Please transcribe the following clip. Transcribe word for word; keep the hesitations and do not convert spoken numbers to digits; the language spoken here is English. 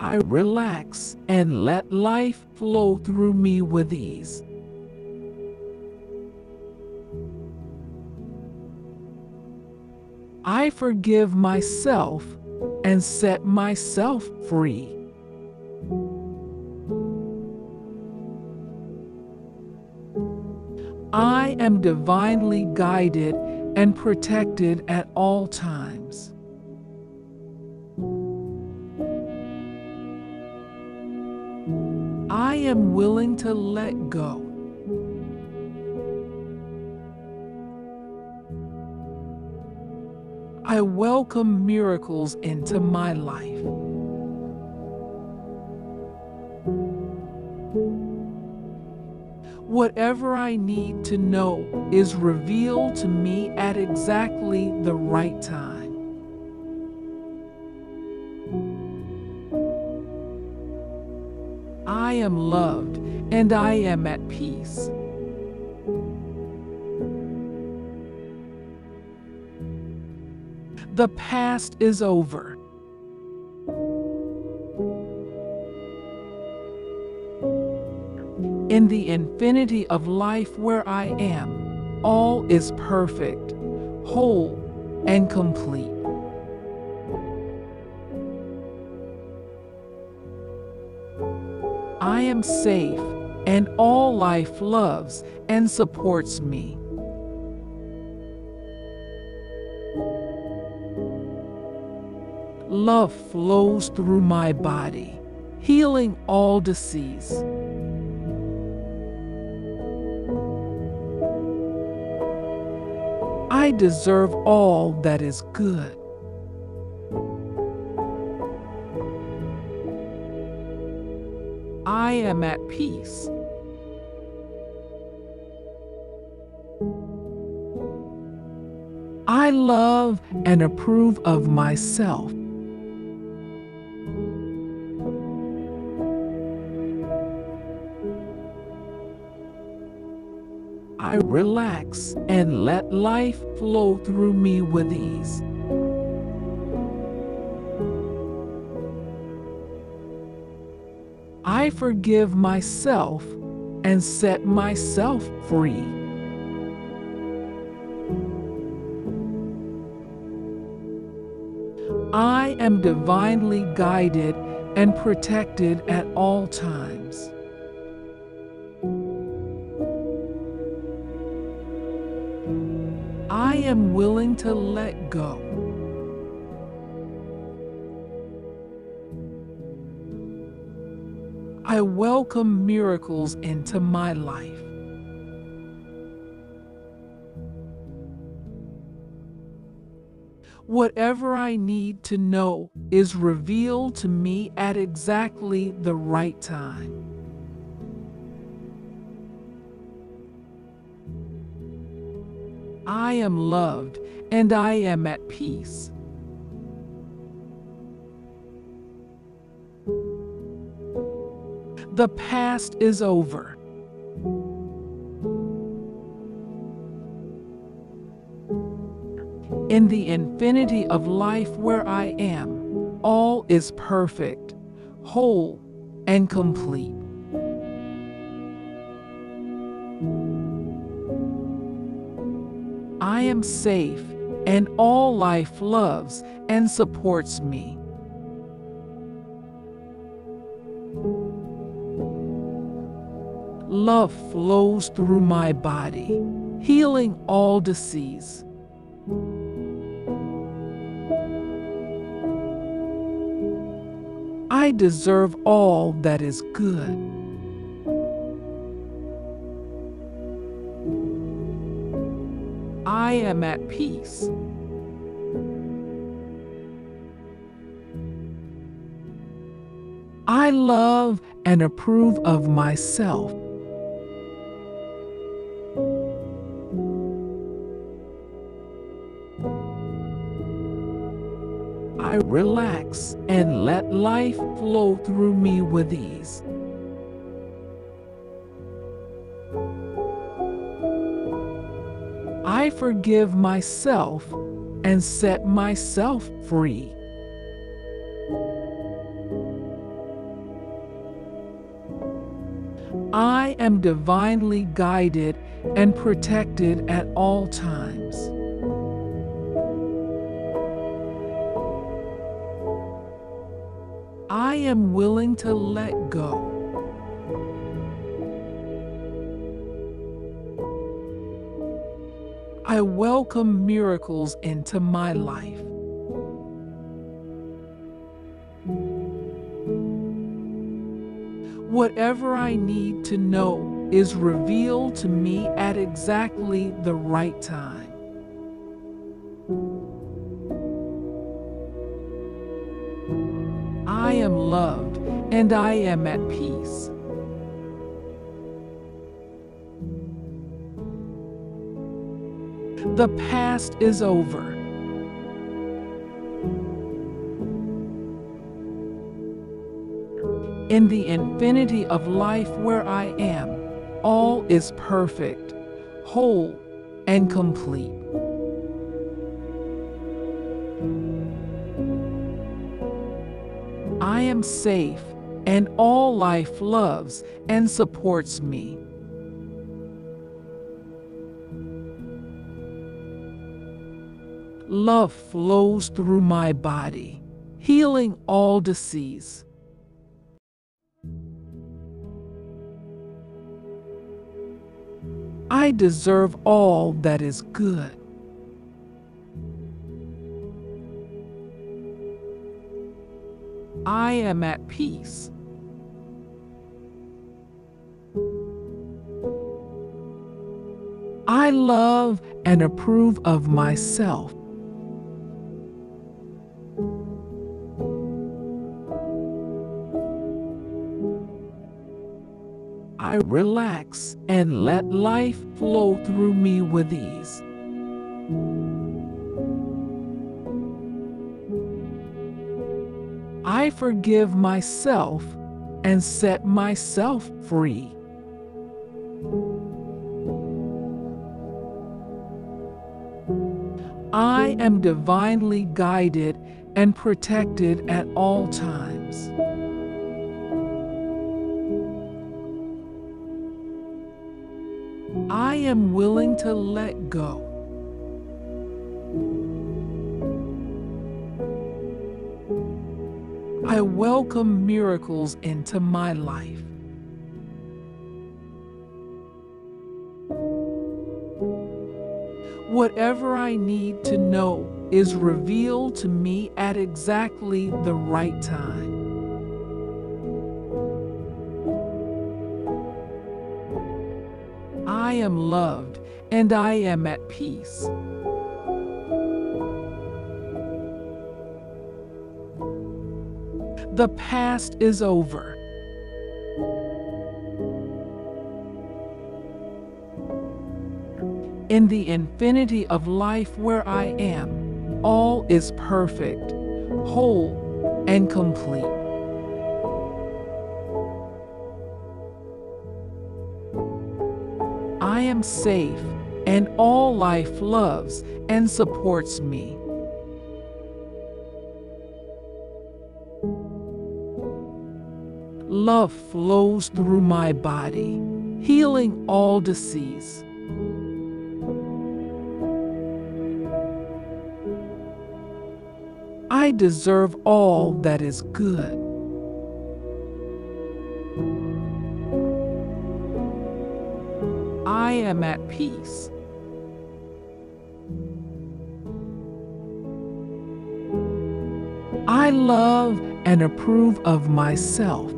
I relax and let life flow through me with ease. I forgive myself and set myself free. I am divinely guided and protected at all times. I am willing to let go. I welcome miracles into my life. Whatever I need to know is revealed to me at exactly the right time. I am loved and I am at peace. The past is over. In the infinity of life where I am, all is perfect, whole, and complete. I am safe, and all life loves and supports me. Love flows through my body, healing all disease. I deserve all that is good. I am at peace. I love and approve of myself. I relax and let life flow through me with ease. I forgive myself and set myself free. I am divinely guided and protected at all times. I am willing to let go. I welcome miracles into my life. Whatever I need to know is revealed to me at exactly the right time. I am loved and I am at peace. The past is over. In the infinity of life where I am, all is perfect, whole, and complete. I am safe, and all life loves and supports me. Love flows through my body, healing all disease. I deserve all that is good. I am at peace. I love and approve of myself. I relax and let life flow through me with ease. I forgive myself and set myself free. I am divinely guided and protected at all times. I am willing to let go. I welcome miracles into my life. Whatever I need to know is revealed to me at exactly the right time. I am loved and I am at peace. The past is over. In the infinity of life where I am, all is perfect, whole, and complete. I am safe, and all life loves and supports me. Love flows through my body, healing all disease. I deserve all that is good. I am at peace. I love and approve of myself. I relax and let life flow through me with ease. I forgive myself and set myself free. I am divinely guided and protected at all times. I am willing to let go. I welcome miracles into my life. Whatever I need to know is revealed to me at exactly the right time. I am loved and I am at peace. The past is over. In the infinity of life where I am, all is perfect, whole, and complete. I am safe, and all life loves and supports me. Love flows through my body, healing all disease. I deserve all that is good. I am at peace. I love and approve of myself.